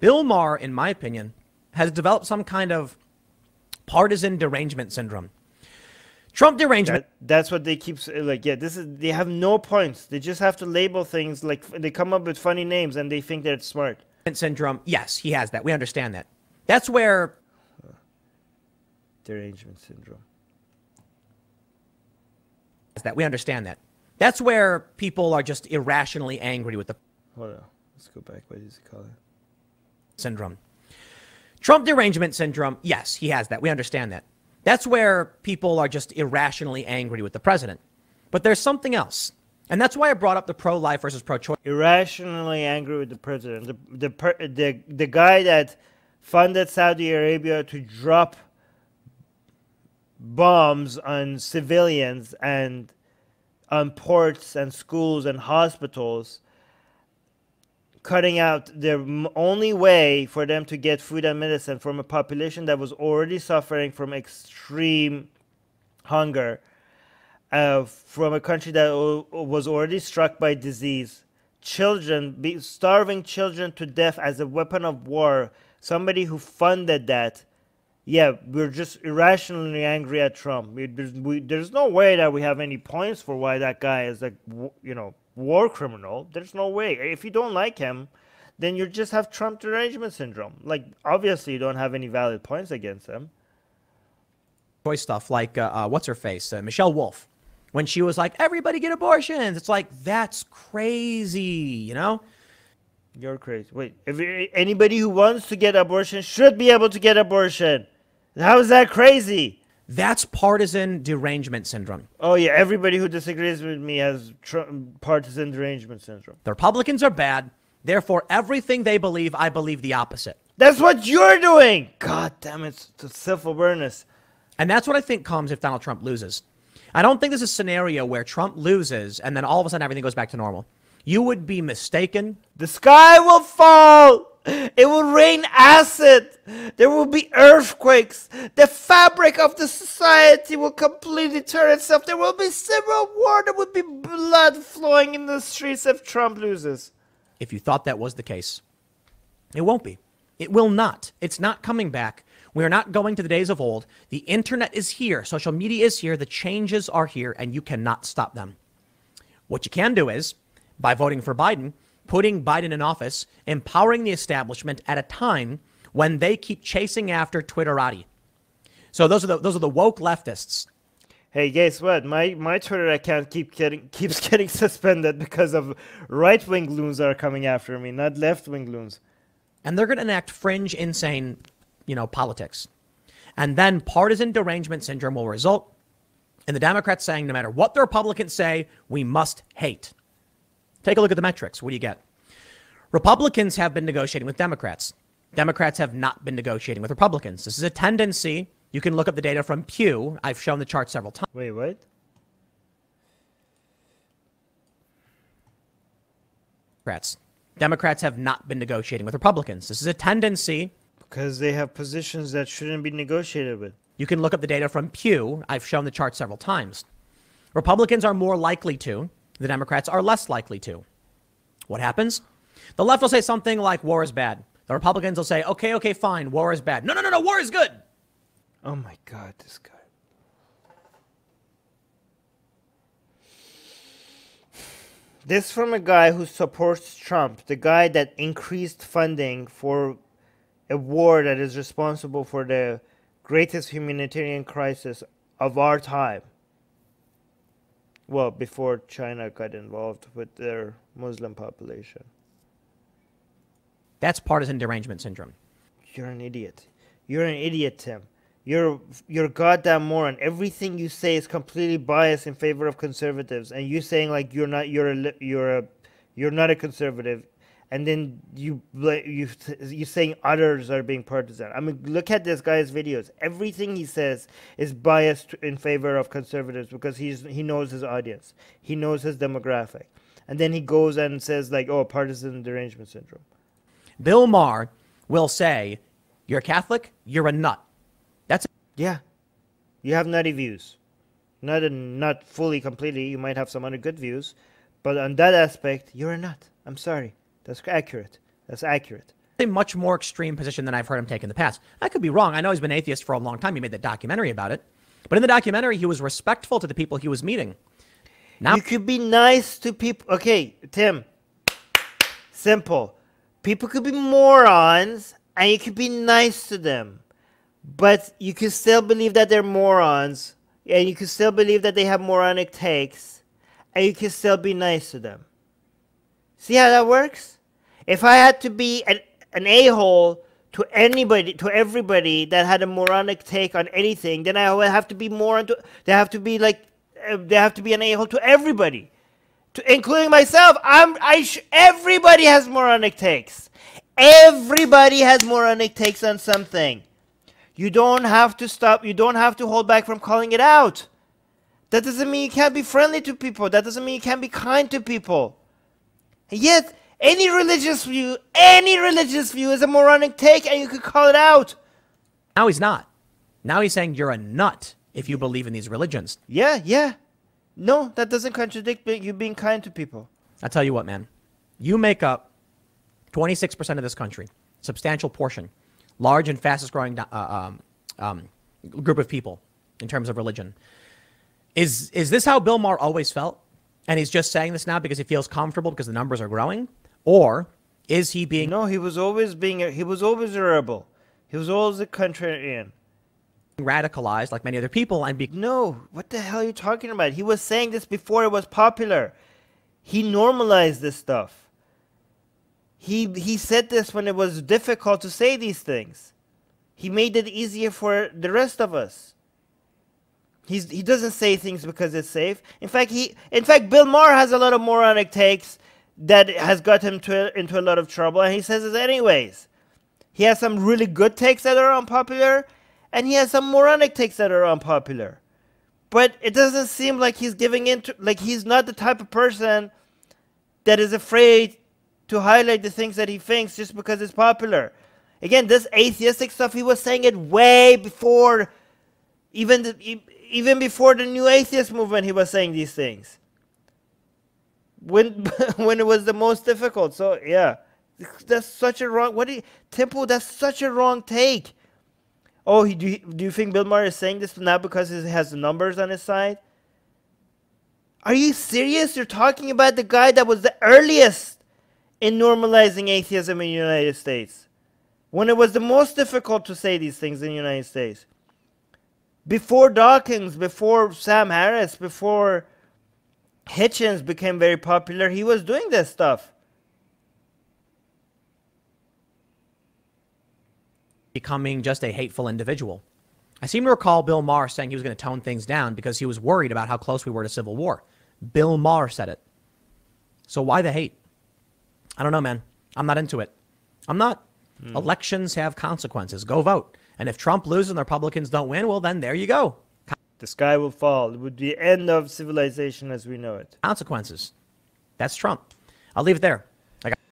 Bill Maher, in my opinion, has developed some kind of partisan derangement syndrome. Trump derangement. That's what they keep like. Yeah, this is, they have no points. They just have to label things, like they come up with funny names and they think they're smart. Syndrome. Yes, he has that. We understand that. That's where derangement syndrome. That we understand that. That's where people are just irrationally angry with the. Hold on. Let's go back. What does he call it? Syndrome. Trump derangement syndrome. Yes, he has that. We understand that. That's where people are just irrationally angry with the president. But there's something else. And that's why I brought up the pro-life versus pro-choice. Irrationally angry with the president. The guy that funded Saudi Arabia to drop bombs on civilians and on ports and schools and hospitals, cutting out the only way for them to get food and medicine from a population that was already suffering from extreme hunger, from a country that was already struck by disease, starving children to death as a weapon of war, somebody who funded that. Yeah, we're just irrationally angry at Trump. There's no way that we have any points for why that guy is, like, you know, war criminal. There's no way. If you don't like him, then you just have Trump derangement syndrome. Like, obviously you don't have any valid points against him. Choice stuff like what's her face, Michelle Wolf, when she was like, everybody get abortions. It's like, that's crazy, you know. You're crazy. Wait, if anybody who wants to get abortion should be able to get abortion. How is that crazy? That's partisan derangement syndrome. Oh, yeah. Everybody who disagrees with me has partisan derangement syndrome. The Republicans are bad. Therefore, everything they believe, I believe the opposite. That's what you're doing. God damn it. It's self-awareness. And that's what I think comes if Donald Trump loses. I don't think there's a scenario where Trump loses and then all of a sudden everything goes back to normal. You would be mistaken. The sky will fall. It will rain acid. There will be earthquakes. The fabric of the society will completely turn itself. There will be civil war. There will be blood flowing in the streets if Trump loses. If you thought that was the case, it won't be. It will not. It's not coming back. We're not going to the days of old. The internet is here. Social media is here. The changes are here, and you cannot stop them. What you can do is, by voting for Biden, putting Biden in office, empowering the establishment at a time when they keep chasing after Twitterati. So those are the woke leftists. Hey, guess what? My Twitter account keeps getting suspended because of right-wing loons that are coming after me, not left-wing loons. And they're going to enact fringe, insane, you know, politics. And then partisan derangement syndrome will result in the Democrats saying, no matter what the Republicans say, we must hate. Take a look at the metrics. What do you get? Republicans have been negotiating with Democrats. Democrats have not been negotiating with Republicans. This is a tendency. You can look up the data from Pew. I've shown the chart several times. Wait, what? Democrats have not been negotiating with Republicans. This is a tendency. Because they have positions that shouldn't be negotiated with. You can look up the data from Pew. I've shown the chart several times. Republicans are more likely to. The Democrats are less likely to. What happens? The left will say something like, war is bad. The Republicans will say, okay, okay, fine, war is bad. No, no, no, no, war is good. Oh, my God, this guy. This from a guy who supports Trump, the guy that increased funding for a war that is responsible for the greatest humanitarian crisis of our time. Well, before China got involved with their Muslim population. That's partisan derangement syndrome. You're an idiot. You're an idiot, Tim. You're a goddamn moron. Everything you say is completely biased in favor of conservatives, and you saying like you're not a conservative, and then you saying others are being partisan. I mean, look at this guy's videos. Everything he says is biased in favor of conservatives because he knows his audience, he knows his demographic, and then he goes and says like, oh, partisan derangement syndrome. Bill Maher will say, you're a Catholic, you're a nut. That's yeah, you have nutty views. Not fully completely. You might have some other good views, but on that aspect, you're a nut. I'm sorry. That's accurate. That's accurate. a much more extreme position than I've heard him take in the past. I could be wrong. I know he's been atheist for a long time. He made that documentary about it. But in the documentary, he was respectful to the people he was meeting. Now, you could be nice to people. Okay, Tim. Simple. People could be morons, and you could be nice to them. But you could still believe that they're morons, and you could still believe that they have moronic takes, and you can still be nice to them. See how that works? If I had to be an a-hole to anybody, to everybody that had a moronic take on anything, then I would have to be they have to be an a-hole to everybody, including myself. Everybody has moronic takes. Everybody has moronic takes on something. You don't have to stop. You don't have to hold back from calling it out. That doesn't mean you can't be friendly to people. That doesn't mean you can't be kind to people. And yet, any religious view is a moronic take, and you could call it out. Now he's not. Now he's saying you're a nut if you believe in these religions. Yeah, yeah. No, that doesn't contradict you being kind to people. I'll tell you what, man. You make up 26% of this country, substantial portion, large and fastest growing group of people in terms of religion. Is this how Bill Maher always felt? And he's just saying this now because he feels comfortable because the numbers are growing? Or is he being... No, he was always being... He was always a rebel. He was always a contrarian. Radicalized like many other people and be... No, what the hell are you talking about? He was saying this before it was popular. He normalized this stuff. He said this when it was difficult to say these things. He made it easier for the rest of us. He doesn't say things because it's safe. In fact, Bill Maher has a lot of moronic takes that has got him into a lot of trouble, and he says it anyways. He has some really good takes that are unpopular, and he has some moronic takes that are unpopular. But it doesn't seem like he's giving in to, like he's not the type of person that is afraid to highlight the things that he thinks just because it's popular. Again, this atheistic stuff, he was saying it way before even even before the New Atheist movement, he was saying these things. When it was the most difficult. So, yeah. That's such a wrong... Temple, that's such a wrong take. Oh, do you think Bill Maher is saying this now because he has the numbers on his side? Are you serious? You're talking about the guy that was the earliest in normalizing atheism in the United States. When it was the most difficult to say these things in the United States. Before Dawkins, before Sam Harris, before Hitchens became very popular, he was doing this stuff. Becoming just a hateful individual. I seem to recall Bill Maher saying he was going to tone things down because he was worried about how close we were to civil war. Bill Maher said it. So why the hate? I don't know, man. I'm not into it. I'm not. Elections have consequences. Go vote. And if Trump loses and the Republicans don't win, well, then there you go. The sky will fall. It would be the end of civilization as we know it. Consequences. That's Trump. I'll leave it there.